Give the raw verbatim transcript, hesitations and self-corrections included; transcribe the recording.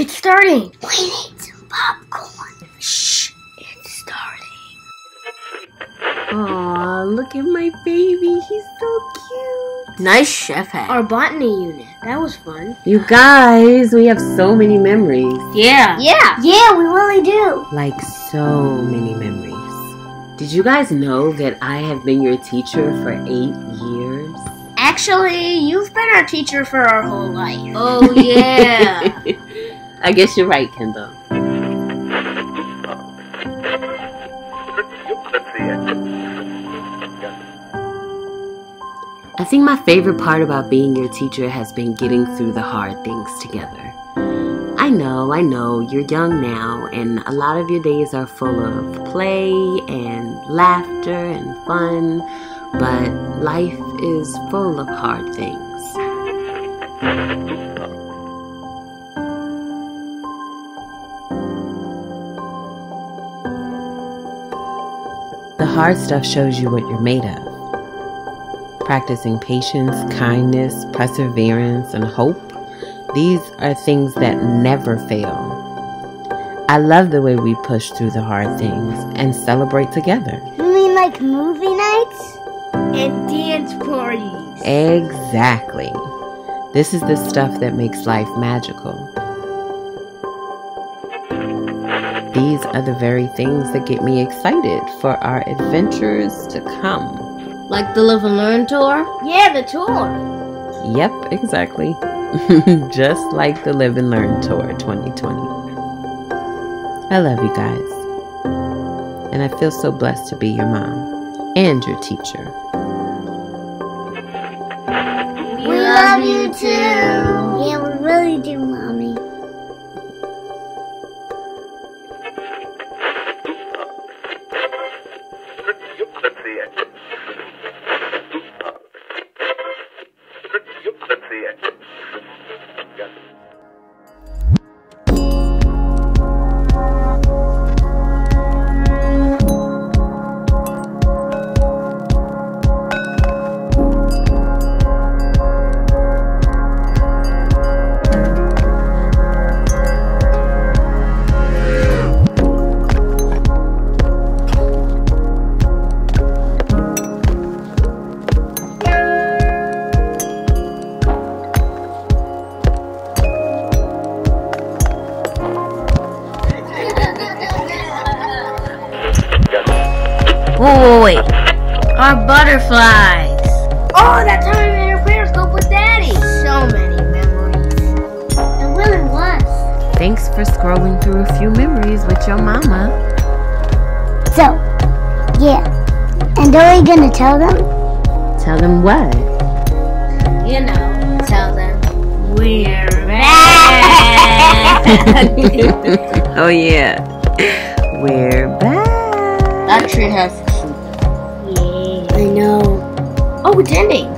It's starting. We need some popcorn. Shh, it's starting. Aw, look at my baby. He's so cute. Nice chef hat. Our botany unit. That was fun. You guys, we have so many memories. Yeah. Yeah. Yeah, we really do. Like so many memories. Did you guys know that I have been your teacher for eight years? Actually, you've been our teacher for our whole life. Oh, yeah. I guess you're right, Kendall. I think my favorite part about being your teacher has been getting through the hard things together. I know, I know, you're young now, and a lot of your days are full of play and laughter and fun, but life is full of hard things. The hard stuff shows you what you're made of. Practicing patience, kindness, perseverance, and hope. These are things that never fail. I love the way we push through the hard things and celebrate together. You mean like movie nights and dance parties? Exactly. This is the stuff that makes life magical. These are the very things that get me excited for our adventures to come. Like the Live and Learn tour? Yeah, the tour. Yep, exactly. Just like the Live and Learn Tour twenty twenty. I love you guys. And I feel so blessed to be your mom and your teacher. We love you too. Yeah, we really do, Mommy. Whoa, wait, our butterflies. Oh, that time in our periscope with Daddy. So many memories. It really was. Thanks for scrolling through a few memories with your mama. So, yeah. And are we gonna tell them? Tell them what? You know, tell them we're back. Oh, yeah. We're back. That tree has. I know. Oh, it's ending.